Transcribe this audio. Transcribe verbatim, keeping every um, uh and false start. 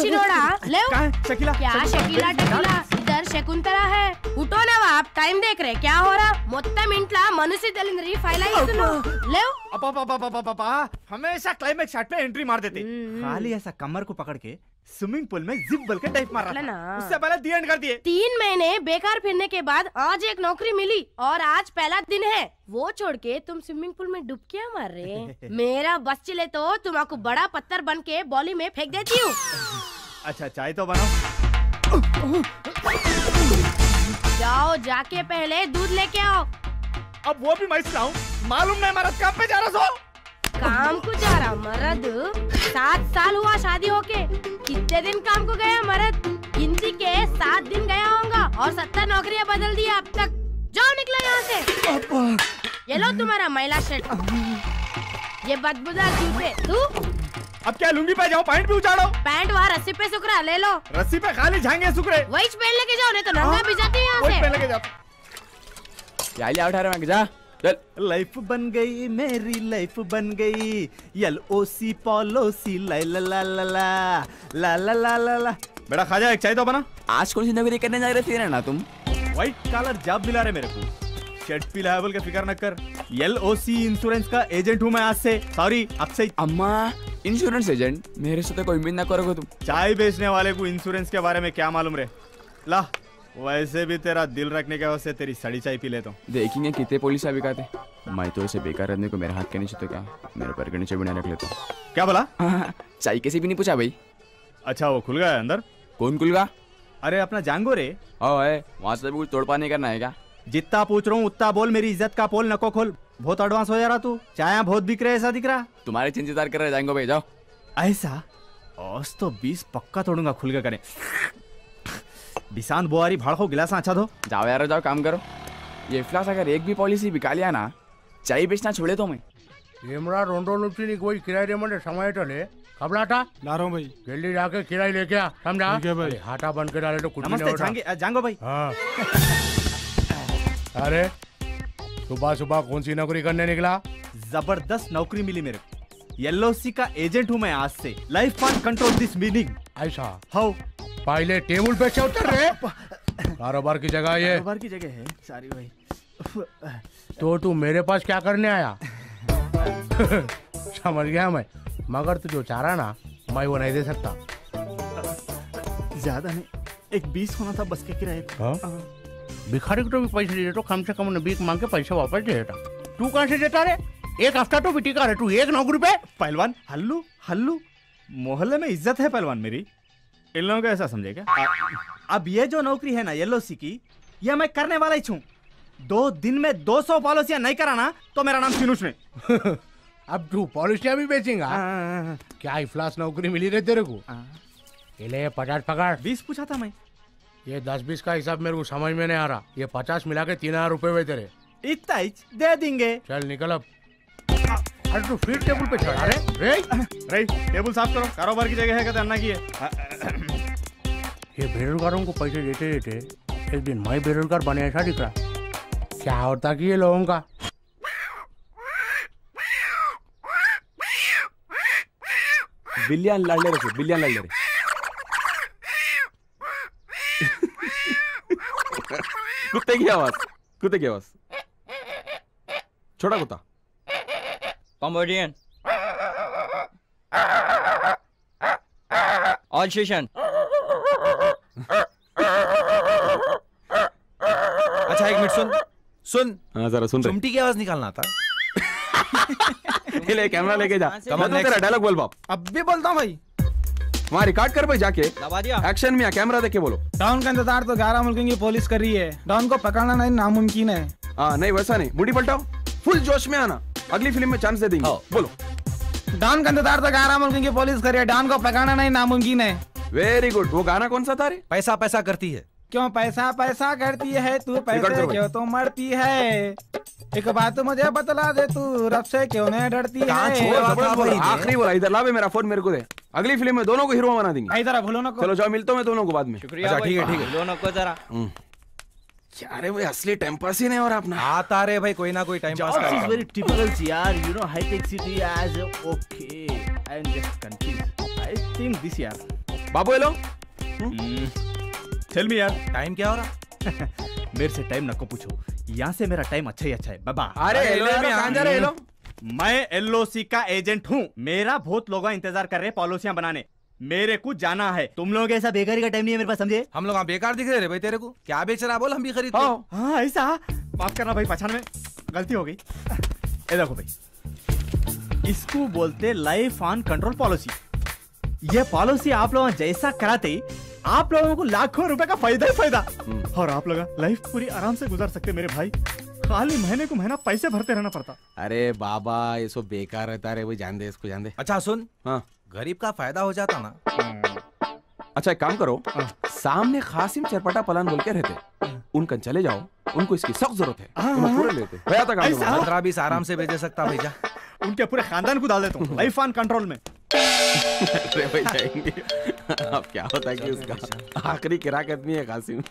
चिरोड़ा ले शकीला, क्या शकीला टकीला इधर शकुंतला है। उठो ना आप, टाइम देख रहे क्या हो रहा। मोत्तम इंट्ला मनुष्य दलिंद्री फाइलाई सुनो ले। अपा पापा पापा पापा हमेशा क्लाइमेक्स शॉट में एंट्री मार देते। खाली ऐसा कमर को पकड़ के स्विमिंग पूल में जिप बल के टाइप मार रहा था। उससे पहले दी एंड कर दिए। तीन महीने बेकार फिरने के बाद आज एक नौकरी मिली और आज पहला दिन है। वो छोड़ के तुम स्विमिंग पूल में डुबकियां मार रहे। मेरा बस चले तो तुम आपको बड़ा पत्थर बन के बॉली में फेंक देती हूँ। अच्छा चाय तो बनाओ, जाओ जाके पहले दूध लेके आओ। अब वो भी मैं सुनाऊँ, मालूम नहीं मरद काम पे जा रहा सो। काम को जा रहा मरद, सात साल हुआ शादी होके। कितने दिन काम को गया मरद, गिनती के सात दिन गया होगा और सत्तर नौकरियाँ बदल दिया अब तक। जाओ निकला यहाँ से। ये लो तुम्हारा महिला शर्ट, ये बदबूदार जूते। तू अब क्या लूंगी पे जाओ, पैंट भी उछाड़ो। पैंट वहाँ रस्सी पे सुख रहा, ले लो। रस्सी पे खाली झांगे सुख रहे, वही पहन लेके जाओ नहीं तो नंगा भी जाते यहाँ से। यार उठा रहे जा। लाइफ बन गई मेरी लाइफ बन गई एल ओ सी पॉलोसी ला ला ला ला ला ला ला ला ला। बेटा खा जा, एक चाय तो बना। आज कौन सी नौकरी करने जा रहे थे ना तुम? व्हाइट कॉलर जॉब मिला रहे मेरे को। शर्ट पीला है बोल के फिक्र न कर। एल ओ सी इंश्योरेंस का एजेंट हूँ मैं आज से। सॉरी अब से। अम्मा इंश्योरेंस एजेंट, मेरे से तो कोई उम्मीद ना करोगे तुम। चाय बेचने वाले को इंश्योरेंस के बारे में क्या मालूम रे। ला वैसे भी तेरा दिल रखने के वजह से तेरी सड़ी चाय पी लेता हूँ। देखेंगे कितने पुलिस बिकाते। मैं तो इसे बेकार आदमी को मेरे हाथ के नीचे तो क्या मेरे पैर के नीचे भी नहीं रख लेता। क्या बोला? चाय किसी भी नहीं पूछा भाई। अच्छा वो खुल गया अंदर? कौन खुल गया? अरे अपना जांगो रे। वहाँ से भी कुछ तोड़ पानी करना है क्या? जितना पूछ रहा हूँ उतना बोल, मेरी इज्जत का पोल नको खोल। बहुत एडवांस हो जा रहा तू। चाय बहुत बिक रहे ऐसा दिख रहा। तुम्हारे चिंतितार कर रहे जाएंगे भाई, जाओ। ऐसा औस तो बीस पक्का तोड़ूंगा खुल के करे। बिसान बुआरी भाड़ को गिलासा अच्छा दो। जाओ यार जाओ काम करो। ये फ्लास अगर एक भी पॉलिसी बिका लिया ना चाय बेचना छोड़े तो मैं हेमरा रोंडो लुपटी नहीं कोई किराए में समय तो ले। कब लाटा ला रहा हूँ भाई, जल्दी जाके किराए लेके आ समझा। हाटा बन के डाले तो कुछ जाएंगे भाई। अरे सुबह सुबह कौन सी नौकरी करने निकला? जबरदस्त नौकरी मिली मेरे को। एल ओ सी का एजेंट हूँ मैं आज से। Life part control this meaning. ऐसा हाउ पहले टेबल पे से उतर रहे। कारोबार की जगह ये कारोबार की जगह है सारी भाई। तो तू मेरे पास क्या करने आया? समझ गया मैं, मगर तू जो चाह रहा ना मैं वो नहीं दे सकता। ज्यादा नहीं एक बीस होना था बस के किराए। भिखारी को तो भी पैसे दे देता, कम से कम भीख मांग के पैसे वापस दे देता। तू कहाँ से देता रे? एक हफ्ता तो बिटिका रे तू एक नौकरी पे। पहलवान हल्लू हल्लू मोहल्ले में इज्जत है पहलवान मेरी। इन लोगों को ऐसा समझेगा। अब ये जो नौकरी है ना एल ओ सी की, ये मैं करने वाला ही छूँ। दो दिन में दो सौ पॉलिसियाँ नहीं कराना तो मेरा नाम फिनुश में। अब तू पॉलिसियाँ भी बेचेंगा? क्या इफ्लास नौकरी मिली रे तेरे को। पचास पकड़ बीस पूछा था मैं। ये दस बीस का हिसाब मेरे को समझ में नहीं आ रहा। ये पचास मिला के तीन हजार रूपए तेरे। इतना ही दे देंगे। चल निकल अब। अरे तू फिर टेबल पे चढ़ा रे। रे रे टेबल साफ करो, कारोबार की जगह है क्या अन्ना की है। ये बेरोजगारों को पैसे देते देते एक दिन मैं बेरोजगार बने ऐसा दिख रहा। क्या होता कि ये लोगों का बिलियन लड़ ले रहे बिलियन लड़ ले रहे। कुत्ते की आवाज, कुत्ते की आवाज, छोटा कुत्ता कॉमेडियन ऑडिशन। अच्छा एक मिनट सुन सुन जरा सुन, चुमटी की आवाज निकालना था। ले कैमरा लेके जा, तेरा डायलॉग बोल बाप। अब भी बोलता हूँ भाई, वहाँ रिकॉर्ड कर भाई जाके दबा दिया। एक्शन में कैमरा देख के बोलो। डॉन का इंतजार तो ग्यारह मुल्कों की पुलिस कर रही है। डॉन को पकड़ना नहीं नामुमकिन है। आ, नहीं वैसा नहीं, बूढ़ी पलटाओ, फुल जोश में आना, अगली फिल्म में चांस दे देंगे। बोलो डॉन का इंतजार तो ग्यारह मुल्कों की पुलिस कर रही है। डॉन को पकड़ना नहीं नामुमकिन है। Very good. वो गाना कौन सा था रे? पैसा पैसा करती है। क्यों पैसा पैसा करती है तू, पैसे क्यों तो मरती है। एक बात मुझे बतला दे, तू रब से क्यों नहीं डरती है। आखिरी बोला इधर ला बे, मेरा फोन मेरे को दे। अगली फिल्म में दोनों को हीरो बना देंगे। इधर भूलो ना को। चलो जाओ, मिलता हूँ मैं दोनों को बाद में। शुक्रिया। ठीक है ठीक है। दोनों को जरा यार भाई असली टाइम पास ही नहीं हो रहा अपना। आता रे भाई कोई ना कोई time pass. It's very typical यार, you know high tech city as okay I am just confused. Thing this यार। बाबू हेलो, चल मी यार। टाइम क्या हो रहा? मेरे से टाइम नको पूछो, यहाँ से मेरा टाइम अच्छा ही अच्छा है बाबा। अरे हेलो कहाँ जा रहे हेलो? मैं एल ओ सी का एजेंट हूँ। मेरा बहुत लोग इंतजार कर रहे हैं पॉलिसियाँ बनाने, मेरे को जाना है। तुम लोग ऐसा बेकारी का टाइम नहीं है मेरे पास, समझे? हम लोग बेकार दिख रहे भाई, तेरे को क्या बेच रहा बोल, हम भी खरीदते हैं। हाँ ऐसा, माफ करना भाई, पहचान में गलती हो गई। ये देखो भाई, इसको बोलते लाइफ ऑन कंट्रोल पॉलिसी। ये पॉलिसी आप लोग जैसा कराते ही आप लोगों को लाखों रुपए का फायदा ही फायदा, और आप लोग लाइफ पूरी आराम से गुजार सकते मेरे भाई। खाली महीने को महीना पैसे भरते रहना पड़ता। अरे बाबा ये सब बेकार रहता है, वो जान दे, इसको जान दे। अच्छा सुन, हाँ गरीब का फायदा हो जाता ना। अच्छा एक काम करो, सामने खासिम चरपटा पलान बोल के रहते, उनका चले जाओ, उनको इसकी सख्त जरूरत है। पंद्रह बीस आराम से भेज सकता भेजा, उनके पूरे खानदान को डाल देता हूँ लाइफ ऑन कंट्रोल में। जाएंगे अब क्या होता है कि उसका आखिरी किराक आदमी है खासिम।